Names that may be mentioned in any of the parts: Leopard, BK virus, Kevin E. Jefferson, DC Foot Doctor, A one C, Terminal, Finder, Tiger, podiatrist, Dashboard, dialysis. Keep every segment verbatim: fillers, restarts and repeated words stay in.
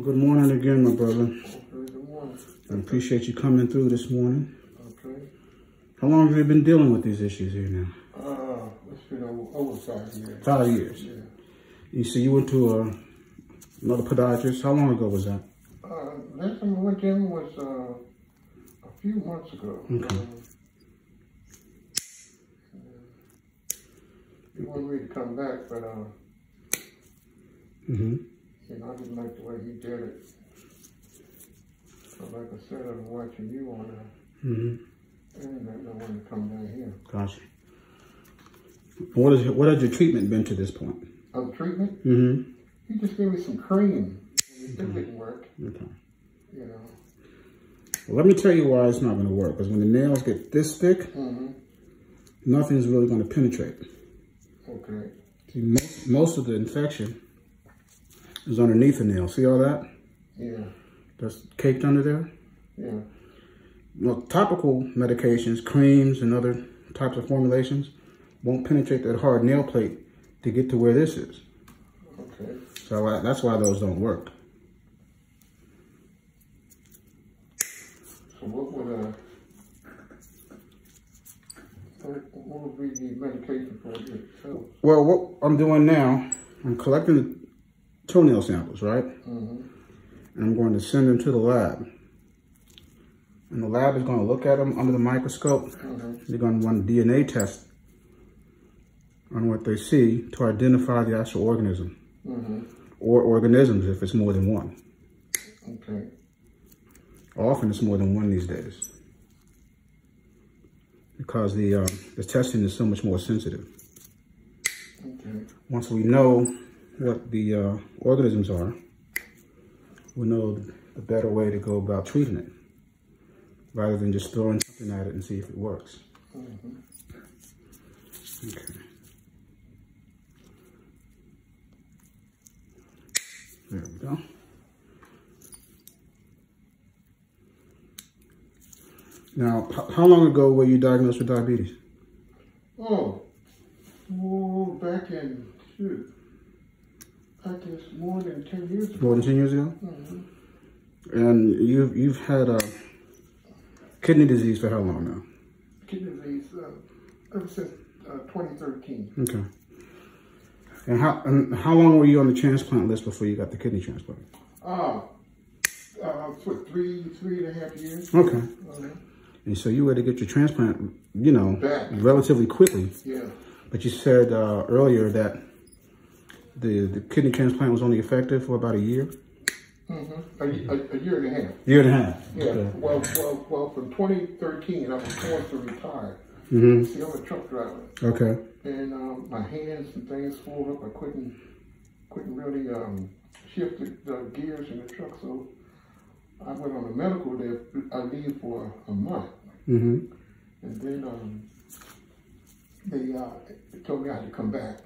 Well, good morning again, my brother. Okay, good morning. I appreciate you coming through this morning. Okay. How long have you been dealing with these issues here now? Uh, it's been over, over five years. Five years. Yeah. You see, you went to a, another podiatrist. How long ago was that? Uh, last time I went there was uh, a few months ago. Okay. Um, He wanted me to come back, but uh, mm-hmm. you know, I didn't like the way he did it. So like I said, I'm watching you on that. Mm-hmm. And I don't want to come down here. Gotcha. What is what has your treatment been to this point? Um, treatment? Mm-hmm. He just gave me some cream. It okay. didn't work. Okay. You know. Well, let me tell you why it's not going to work. Because when the nails get this thick, mm-hmm. nothing's really going to penetrate. Okay. See, most, most of the infection is underneath the nail. See all that? Yeah. That's caked under there? Yeah. Well, topical medications, creams, and other types of formulations won't penetrate that hard nail plate to get to where this is. Okay. So I, that's why those don't work. So what would I... What would be the medication for yourself? Well, what I'm doing now, I'm collecting the toenail samples, right? Mm-hmm. And I'm going to send them to the lab. And the lab is going to look at them under the microscope. Mm-hmm. They're going to run a D N A test on what they see to identify the actual organism. Mm-hmm. Or organisms if it's more than one. Okay. Often it's more than one these days. Because the, uh, the testing is so much more sensitive. Okay. Once we know what the uh, organisms are, we know a better way to go about treating it, rather than just throwing something at it and see if it works. Mm-hmm. Okay. There we go. Now, how long ago were you diagnosed with diabetes? Oh, well, back in, shoot, I guess more than ten years ago. More than ten years ago? Mm-hmm. And you've, you've had uh, kidney disease for how long now? Kidney disease uh, ever since uh, twenty thirteen. Okay. And how, and how long were you on the transplant list before you got the kidney transplant? Oh, uh, uh, for three, three and a half years. Okay. Uh, And so you had to get your transplant, you know, back. relatively quickly. Yeah. But you said uh, earlier that the, the kidney transplant was only effective for about a year? Mm-hmm. A, a, a year and a half. Year and a half. Yeah. Okay. Well, well, well, from twenty thirteen, I was forced to retire. Mm-hmm. See, I'm a truck driver. Okay. And um, my hands and things swelled up. I couldn't, couldn't really um, shift the uh, gears in the truck, so I went on a medical leave. I leave for a month, mm-hmm. and then um, they uh, told me I had to come back,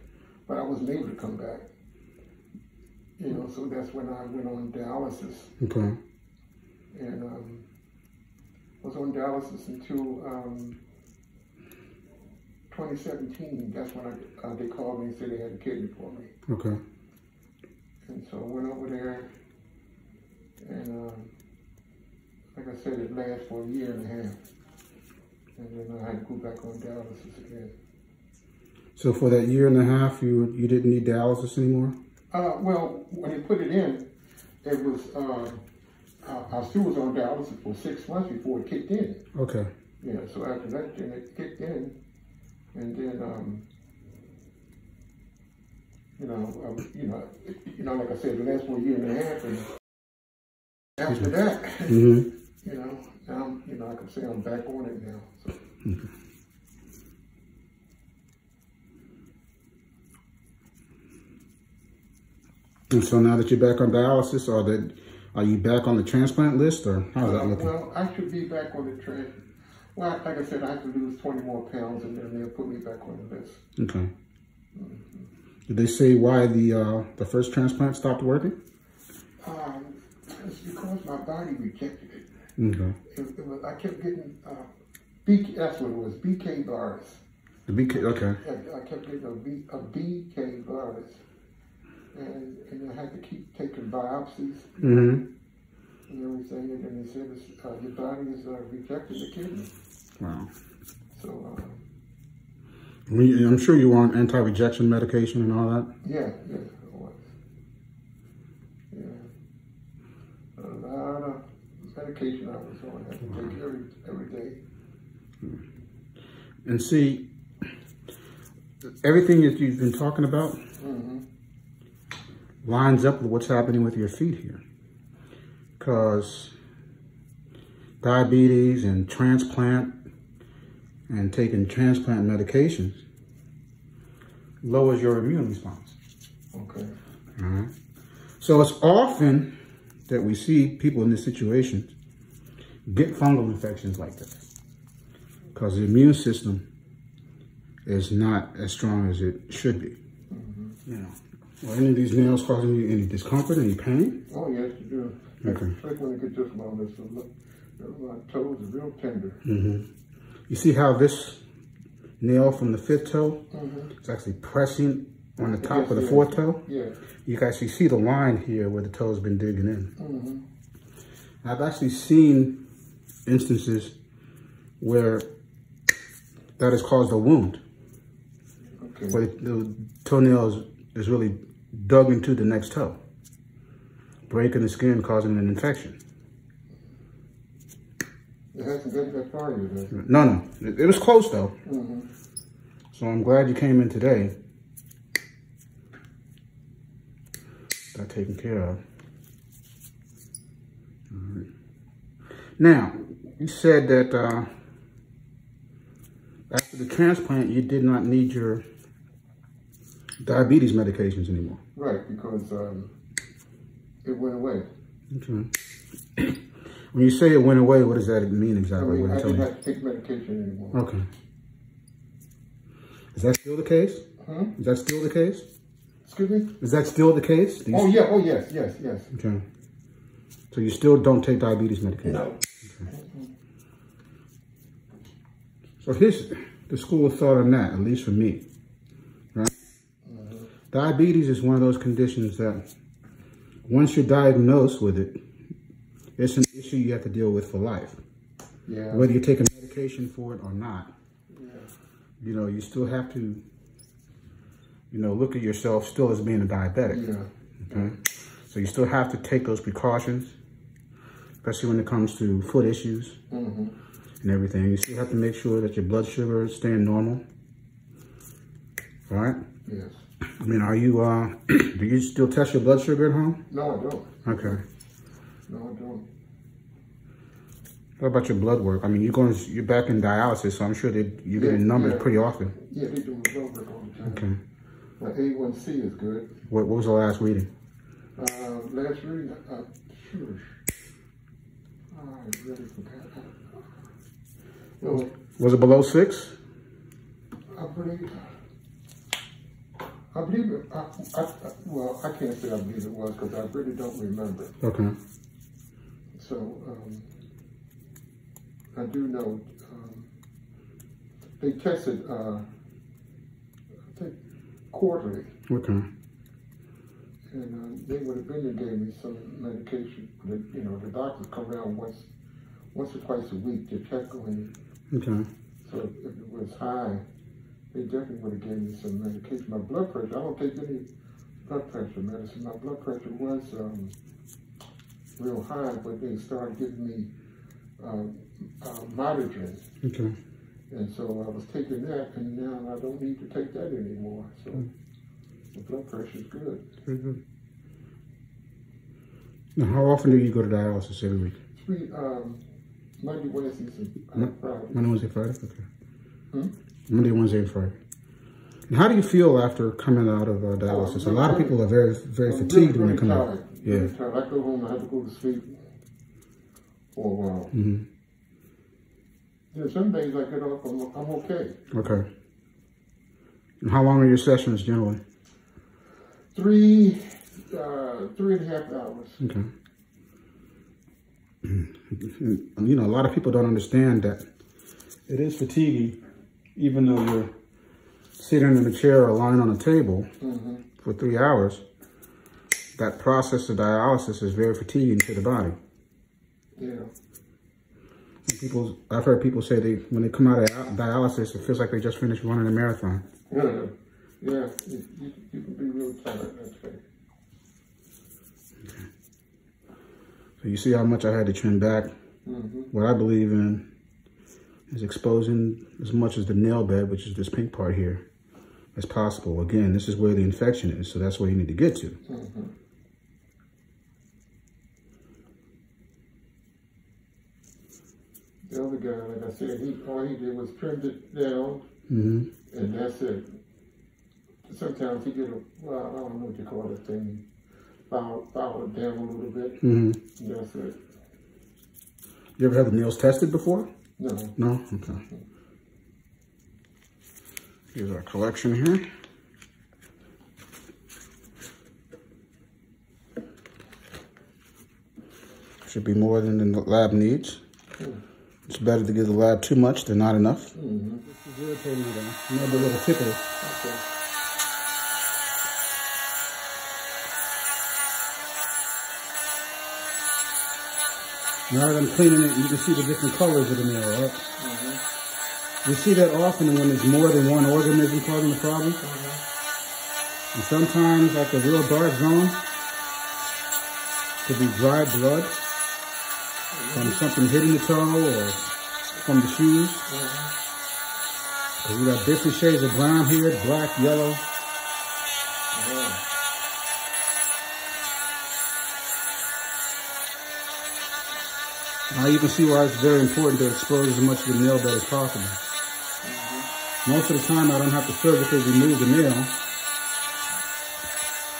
but I wasn't able to come back. You know, so that's when I went on dialysis. Okay. And um, was on dialysis until um, twenty seventeen. That's when I, uh, they called me and said they had a kidney for me. Okay. And so I went over there. And um, like I said, it lasts for a year and a half. And then I had to go back on dialysis again. So for that year and a half, you you didn't need dialysis anymore? Uh, well, when they put it in, it was, uh, I, I still was on dialysis for six months before it kicked in. Okay. Yeah, so after that, then it kicked in. And then, um, you know, I was, you know, it, you know, like I said, it lasts for a year and a half. And, After that, mm-hmm. you know, now I'm, you know, I can say I'm back on it now. So. Mm-hmm. And so now that you're back on dialysis, or that are you back on the transplant list, or how's that looking? Well, I should be back on the transplant. Well, like I said, I have to lose twenty more pounds, and then they'll put me back on the list. Okay. Mm-hmm. Did they say why the uh, the first transplant stopped working? Um. It's because my body rejected it. Okay. It, it was, I kept getting, uh, B K, that's what it was, B K virus. The B K, okay. I, I kept getting a, B, a B K virus. and, and I had to keep taking biopsies mm-hmm. and everything, and they said uh, your body is uh, rejecting the kidney. Wow. So, uh, I'm sure you were on anti-rejection medication and all that? Yeah, yeah, I was. Yeah. A lot of medication I was on. I had to wow. take every, every day. And see, everything that you've been talking about mm-hmm. lines up with what's happening with your feet here. Because diabetes and transplant and taking transplant medications lowers your immune response. Okay. All right. So it's often that we see people in this situation get fungal infections like that because the immune system is not as strong as it should be. Mm-hmm. You know, are any of these nails causing you any discomfort, any pain? Oh, yes, you do. Okay. Like when I get this long, this look, my toes are real tender. Mm-hmm. You see how this nail from the fifth toe mm-hmm. is actually pressing on the top yes, of the fourth yes. toe? Yeah. You can actually see the line here where the toe's been digging in. Mm-hmm. I've actually seen instances where that has caused a wound, okay. where the toenail is, is really dug into the next toe, breaking the skin, causing an infection. It hasn't been that far yet, has it? No, no. It, it was close, though. Mm-hmm. So I'm glad you came in today. Got taken care of. All right. Now, you said that uh, after the transplant, you did not need your diabetes medications anymore. Right, because um, it went away. Okay. When you say it went away, what does that mean exactly? I mean, I didn't have to take medication anymore. Okay. Is that still the case? Huh? Is that still the case? Excuse me? Is that still the case? Oh, yeah. Oh, yes. Yes, yes. Okay. So you still don't take diabetes medication? No. Okay. So here's the school of thought on that, at least for me. Right? Uh-huh. Diabetes is one of those conditions that once you're diagnosed with it, it's an issue you have to deal with for life. Yeah. Whether you're taking medication for it or not, yeah. you know, you still have to, you know, look at yourself still as being a diabetic. Yeah. Okay. So you still have to take those precautions, especially when it comes to foot issues mm-hmm. and everything. You still have to make sure that your blood sugar is staying normal. All right? Yes. I mean, are you, uh, do you still test your blood sugar at home? No, I don't. Okay. No, I don't. What about your blood work? I mean, you're going, you're back in dialysis, so I'm sure that you're getting yeah, numbers yeah. pretty often. Yeah, they do blood work all the time. Okay. My A one C is good. What, what was the last reading? Uh, last reading, uh, sure. I really forgot. No. Was it below six? I believe. I believe it. I, I, I, well, I can't say I believe it was because I really don't remember. Okay. So, um, I do know, um, they tested, uh, I think, quarterly. Okay. And uh, they would have been and gave me some medication. That, you know, the doctors come around once once or twice a week to check on you. Okay. So if, if it was high, they definitely would have gave me some medication. My blood pressure, I don't take any blood pressure medicine. My blood pressure was, um, real high, but they started giving me um, uh, Mitogen. Okay. And so I was taking that, and now I don't need to take that anymore. So mm. the blood pressure is good. Very good. Now, how often do you go to dialysis every week? Three, um, Monday, Wednesday, and Friday. Monday, Wednesday, Friday? Okay. Hmm? Monday, Wednesday, and Friday. And how do you feel after coming out of uh, dialysis? Oh, a lot of people are very, very I'm fatigued really, really when they come tired. out. Yeah. I go home, I have to go to sleep for a while. Mm-hmm. Yeah, some days I get off, I'm, I'm okay. Okay. And how long are your sessions generally? Three, uh, three and a half hours. Okay. You know, a lot of people don't understand that it is fatiguing, even though you're sitting in a chair or lying on a table mm-hmm. for three hours. that process of dialysis is very fatiguing to the body. Yeah. People, I've heard people say they, when they come out of dialysis, it feels like they just finished running a marathon. Really? Yeah, you, you, you can be real tired. That's right. Okay. So you see how much I had to trim back. Mm-hmm. What I believe in is exposing as much as the nail bed, which is this pink part here, as possible. Again, this is where the infection is, so that's where you need to get to. Mm-hmm. The other guy, like I said, he, all he did was trimmed it down, mm-hmm. and that's it. Sometimes he did a, well, I don't know what you call that thing, foul, foul it down a little bit, mm-hmm. and that's it. You ever had the nails tested before? No. No? Okay. Here's our collection here. Should be more than the lab needs. Mm-hmm. It's better to give the lab too much than not enough. Mm-hmm. This is irritating though. Another little tickle. Okay. Now that I'm cleaning it, you can see the different colors of the nail, right? Mm-hmm. You see that often when there's more than one organism causing the problem. Mm-hmm. And sometimes, like the real dark zone, could be dried blood from something hitting the toe or from the shoes. Mm-hmm. We got different shades of brown here, black, yellow. Mm-hmm. Now you can see why it's very important to expose as much of the nail bed as possible. Mm-hmm. Most of the time I don't have to surgically remove the nail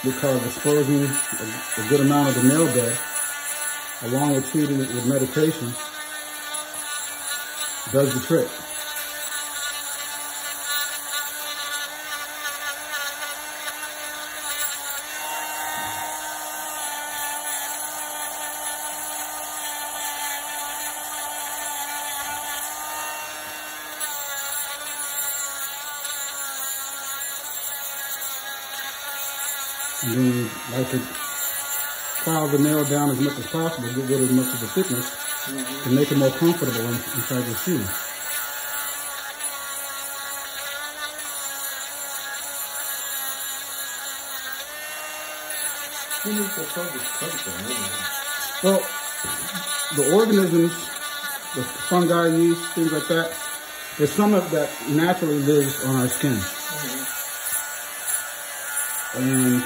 because exposing a, a good amount of the nail bed along with treating it with medication does the trick. And then like it, file the nail down as much as possible, get rid of as much of the thickness, mm-hmm. and make it more comfortable in, inside the shoe. Who needs to call this comfort, really? Well, the organisms, the fungi, yeast, things like that, there's some of that naturally lives on our skin. Mm-hmm. And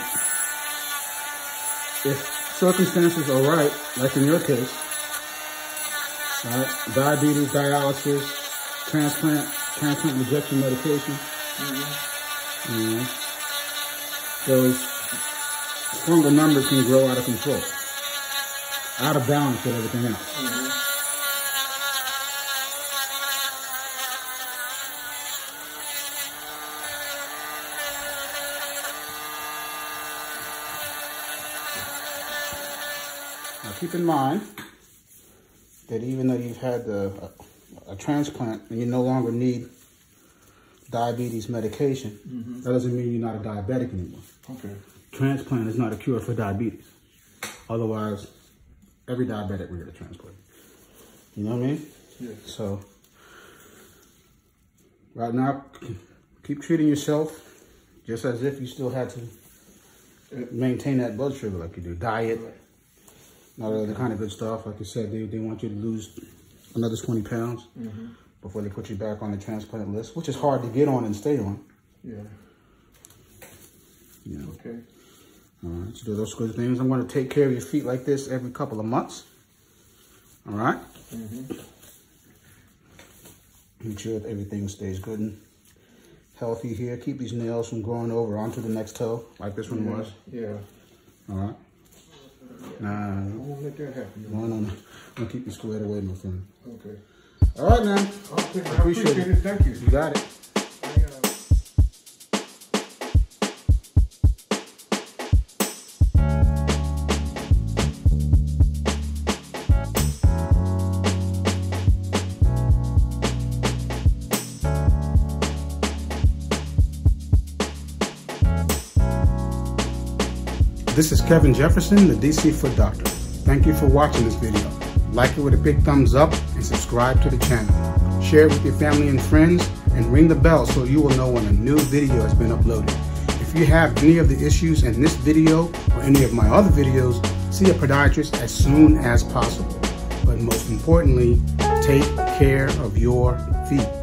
if circumstances are right, like in your case, right? Diabetes, dialysis, transplant, transplant rejection medication. Mm-hmm. Mm-hmm. Those fungal numbers can grow out of control, out of balance with everything else. Keep in mind that even though you've had a, a, a transplant and you no longer need diabetes medication, mm-hmm. that doesn't mean you're not a diabetic anymore. Okay. Transplant is not a cure for diabetes. Otherwise, every diabetic would get a transplant. You know what I mean? Yeah. So, right now, keep treating yourself just as if you still had to maintain that blood sugar like you do. Diet. All the other kind of good stuff. Like you said, they, they want you to lose another twenty pounds mm-hmm. before they put you back on the transplant list, which is hard to get on and stay on. Yeah. You know. Okay. All right, so do those good things. I'm going to take care of your feet like this every couple of months. All right? Mm-hmm. Make sure that everything stays good and healthy here. Keep these nails from growing over onto the next toe, like this one yeah. was. Yeah. All right? Nah, I won't let that happen. No, no, no. I'll keep you squared away, my friend. Okay. All right, man. Okay, I appreciate, appreciate it. it. Thank you. You got it. This is Kevin Jefferson, the D C Foot Doctor. Thank you for watching this video. Like it with a big thumbs up and subscribe to the channel. Share it with your family and friends and ring the bell so you will know when a new video has been uploaded. If you have any of the issues in this video or any of my other videos, see a podiatrist as soon as possible. But most importantly, take care of your feet.